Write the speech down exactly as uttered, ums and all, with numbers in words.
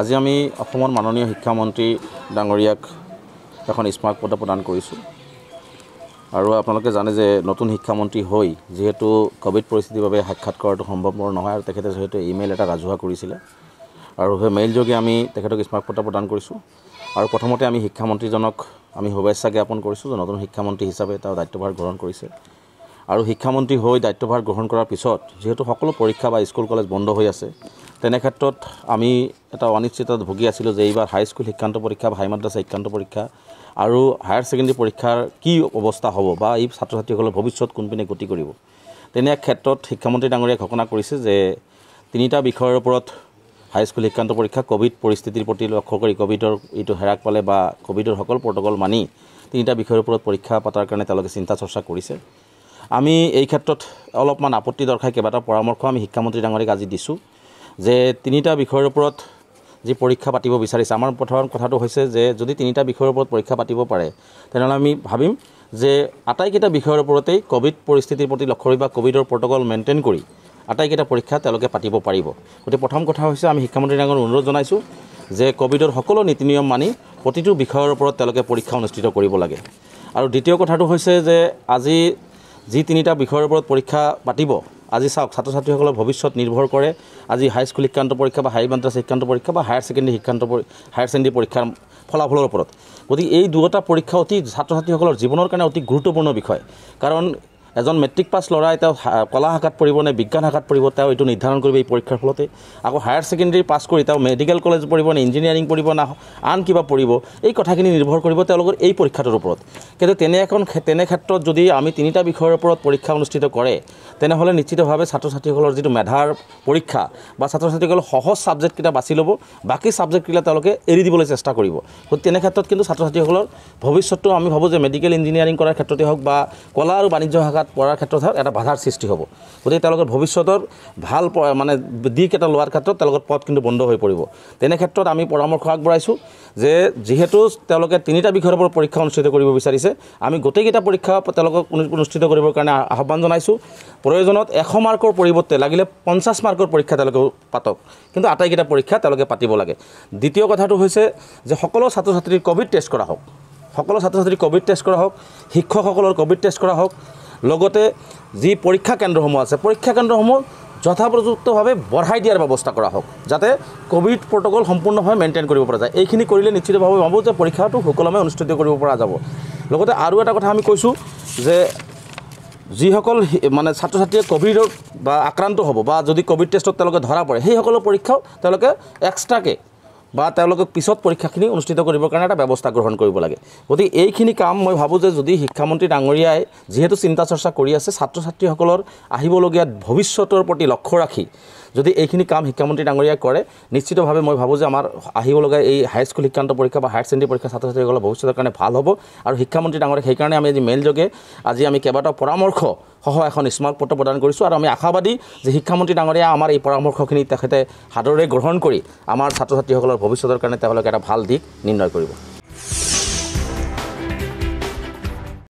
আজি আমি অসমৰ মাননীয় শিক্ষামন্ত্ৰী ডাঙৰিয়াক এখন স্মাৰক পত্ৰ প্ৰদান কৰিছো আৰু আপোনালোকে জানে যে নতুন শিক্ষামন্ত্ৰী হৈ যেহেতু কোভিড পৰিস্থিতিৰ বাবে সাক্ষাৎ কৰাটো সম্ভৱপৰ নহয় আৰু তেখেতে যেহেতু ইমেইল এটা ৰাজহুৱা কৰিছিল আৰু সেই মেইল যোগে আমি তেখেতক স্মাৰক পত্ৰ প্ৰদান কৰিছো আৰু প্ৰথমতে আমি শিক্ষামন্ত্ৰীজনক আমি শুভেচ্ছা জ্ঞাপন কৰিছো যে নতুন শিক্ষামন্ত্ৰী হিচাপে তেওঁ দায়িত্বভাৰ গ্ৰহণ কৰিছে আৰু শিক্ষামন্ত্ৰী হৈ দায়িত্বভাৰ গ্ৰহণ কৰাৰ পিছত যেহেতু সকলো পৰীক্ষা বা স্কুল কলেজ বন্ধ হৈ আছে তেনে ক্ষেত্ৰত আমি এটা অনিশ্চিতত ভুগি আছিলো যে এইবাৰ হাই স্কুল শিক্ষান্ত পৰীক্ষা হাই মাদ্ৰাছা শিক্ষান্ত পৰীক্ষা আৰু হায়াৰ সেকেন্ডাৰী পৰীক্ষাৰ কি অৱস্থা হ'ব বা এই ছাত্ৰ ছাত্ৰীসকলৰ ভৱিষ্যত কোনপিনে গতি কৰিব তেনে ক্ষেত্ৰত শিক্ষামন্ত্ৰী ডাঙৰীয়া ঘোষণা কৰিছে যে তিনিটা বিষয়ৰ ওপৰত হাই স্কুল শিক্ষান্ত পৰীক্ষা কোভিড পৰিস্থিতিৰ প্ৰতি লক্ষ্য কৰি কোভিডৰ এইটো হেৰাক পালে বা কোভিডৰ সকল প্ৰটকল মানি তিনিটা বিষয়ৰ ওপৰত পৰীক্ষা পাতাৰ কাৰণে তেওঁলোকে চিন্তা চৰ্চা কৰিছে আমি এই ক্ষেত্ৰত অলপমান আপত্তি দৰ্শাই কেবাটা পৰামৰ্শ আমি শিক্ষামন্ত্ৰী ডাঙৰীয়াক আজি দিছো যে তিনিটা বিষয়ৰ ওপৰত যে পৰীক্ষা পাতিব বিচাৰিছে আমাৰ প্ৰথম কথাটো হৈছে যে যদি তিনিটা বিষয়ৰ ওপৰত পৰীক্ষা পাতিব পাৰে তেনহলে আমি ভাবিম যে আটাইকেইটা বিষয়ৰ ওপৰতেই কোভিড পৰিস্থিতিৰ প্ৰতি লক্ষ্য কৰি বা কোভিডৰ প্ৰটকল মেইনটেইন কৰি আটাইকেইটা পৰীক্ষা তেওঁলোকে পাতিব পাৰিব গতে প্ৰথম কথা হৈছে আমি শিক্ষামন্ত্ৰী ডাঙৰ অনুৰোধ জনাইছো যে কোভিডৰ সকলো নীতি নিয়ম মানি প্ৰতিটো বিষয়ৰ ওপৰত তেওঁলোকে পৰীক্ষা অনুষ্ঠিত কৰিব লাগে আৰু দ্বিতীয় কথাটো হৈছে যে আজি যি তিনিটা বিষয়ৰ ওপৰত পৰীক্ষা পাতিব আজি সাওক ছাত্র ছাত্রীসকলৰ ভৱিষ্যত নিৰ্ভৰ কৰে আজি হাই স্কুল শিক্ষান্ত পৰীক্ষা বা হাই মাদ্ৰাছা শিক্ষান্ত পৰীক্ষা বা হায়াৰ সেকেন্ডাৰী শিক্ষান্ত হায়াৰ সেকেন্ডাৰী পৰীক্ষাৰ ফলাফলৰ ওপৰত গতি এই দুটা পৰীক্ষা অতি ছাত্র ছাত্রীসকলৰ জীৱনৰ কাৰণে অতি গুৰুত্বপূৰ্ণ বিষয় কাৰণ এজন মেট্ৰিক পাছ ল'ৰা এটা কলা শাখাত পৰিব নে বিজ্ঞান শাখাত পৰিব তেওঁ এইটো নিৰ্ধাৰণ কৰিব এই পৰীক্ষাৰ ফলতে আকৌ হায়াৰ সেকেন্ডাৰী পাছ কৰি তেওঁ মেডিকেল কলেজ পৰিব নে ইঞ্জিনিয়াৰিং পৰিব না আন কিবা পৰিব এই কথাখিনি নিৰ্ভৰ কৰিব তেওঁলোকৰ এই পৰীক্ষাটোৰ ওপৰত কিন্তু তেনে এখন তেনে ক্ষেত্ৰত যদি আমি তিনিটা বিষয়ৰ ওপৰত পৰীক্ষা অনুষ্ঠিত কৰে তেনেহলে নিশ্চিতভাৱে ছাত্ৰ ছাত্ৰীসকলৰ যিটো মেধাৰ পৰীক্ষা বা ছাত্ৰ ছাত্ৰীসকলৰ সহজ সাবজেক্টকেইটা বাছি ল'ব বাকী সাবজেক্টকেইটা তেওঁলোকে এৰি দিবলৈ চেষ্টা কৰিব কিন্তু তেনে ক্ষেত্ৰত কিন্তু ছাত্ৰ ছাত্ৰীসকলৰ ভৱিষ্যতটো আমি ভাবো যে মেডিকেল ইঞ্জিনিয়াৰিং কৰাৰ ক্ষেত্ৰতে হওক বা কলা আৰু বাণিজ্য শাখা পড়ার ক্ষেত্রে একটা বাধার সৃষ্টি হব গতি ভবিষ্যতের ভাল মানে দিক এটা লওয়ার ক্ষেত্রে পথ কিন্তু বন্ধ হয়ে পড়ব তেনে ক্ষেত্রে আমি পরামর্শ আগবাইছো যে যেহেতু তিনটা বিষয়ের ওপর পরীক্ষা অনুষ্ঠিত করব বিচারিছে আমি গোটেইকেইটা পরীক্ষা অনুষ্ঠিত করবর কারণে আহ্বান জানাইছো প্রয়োজনত এশ মার্কর পরিবর্তে লাগিলে পঞ্চাশ মার্কর পরীক্ষা পাতক কিন্তু আটাইকেইটা পরীক্ষা পাতিব লাগে দ্বিতীয় কথাটো হৈছে যে সকলো ছাত্র ছাত্রীর কোভিড টেস্ট করা হোক সকলো ছাত্র ছাত্রীর কোভিড টেস্ট করা হোক শিক্ষকসকলৰ কোভিড টেস্ট করা হোক লগতে যি পৰীক্ষা কেন্দ্ৰসমূহ আছে পৰীক্ষা কেন্দ্ৰসমূহ যথাযথভাৱে বঢ়াই দিয়াৰ ব্যৱস্থা কৰা হোক যাতে কোভিড প্ৰটকল সম্পূৰ্ণভাৱে মেইনটেইন কৰিব পৰা যায় এইখিনি কৰিলে নিশ্চিতভাৱে ভাবো যে পৰীক্ষাটো সুকলমে অনুষ্ঠিত কৰিব পৰা যাব লগতে আৰু এটা কথা আমি কৈছো যে যিসকল মানে ছাত্ৰ ছাত্ৰীয়ে কোভিডৰ বা আক্ৰান্ত হ'ব বা যদি কোভিড টেষ্টত তেওঁলোকে ধৰা পৰে সেই সকলো পৰীক্ষাও তেওঁলোকে এক্সট্ৰাকে বা তেওঁলোকক পিছত পৰীক্ষাখিনি অনুষ্ঠিত কৰিবৰ কাৰণে এটা ব্যৱস্থা গ্ৰহণ কৰিব লাগে গতি এইখিনি কাম মই ভাবো যে যদি শিক্ষামন্ত্ৰী ডাঙৰীয়াই যেহেতু চিন্তা চৰ্চা কৰি আছে ছাত্ৰ ছাত্ৰীসকলৰ আহিবলগীয়া ভৱিষ্যতৰ প্ৰতি লক্ষ্য ৰাখি যদি এইখিনি কাম শিক্ষামন্ত্ৰী ডাঙৰীয়াই কৰে নিশ্চিতভাৱে মই ভাবো যে আমাৰ আহিবলগীয়া এই হাই স্কুল শিক্ষান্ত পৰীক্ষা বা হায়াৰ সেকেন্ডাৰী পৰীক্ষা ছাত্ৰ ছাত্ৰীসকলৰ ভৱিষ্যতৰ কাৰণে ভাল হ'ব আৰু শিক্ষামন্ত্ৰী ডাঙৰীয়াক সেইকাৰণে আমি আজি মেইল যোগে আজি আমি কেবাটা পৰামৰ্শ সহ এখন স্মাৰক পত্ৰ প্ৰদান কৰিছো আৰু আমি আশাবাদী যে শিক্ষামন্ত্ৰী ডাঙৰীয়া আমাৰ এই পৰামৰ্শখিনি তেখেতে সাদৰে গ্ৰহণ কৰি আমাৰ ছাত্ৰ ছাত্ৰীসকলৰ ভৱিষ্যতৰ কাৰণে তেওঁলোকে এটা ভাল দিশ নিৰ্ণয় কৰিব।